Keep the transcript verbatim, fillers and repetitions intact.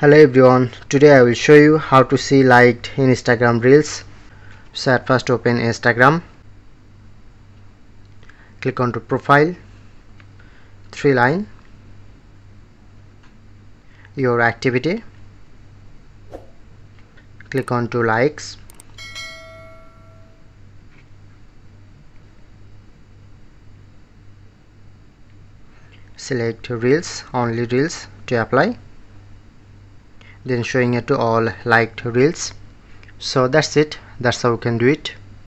Hello everyone, today I will show you how to see liked in Instagram Reels. So at first open Instagram, click on to profile, three line, your activity, click on to likes, select Reels, only Reels to apply. Then showing it to all liked reels. So that's it, that's how you can do it.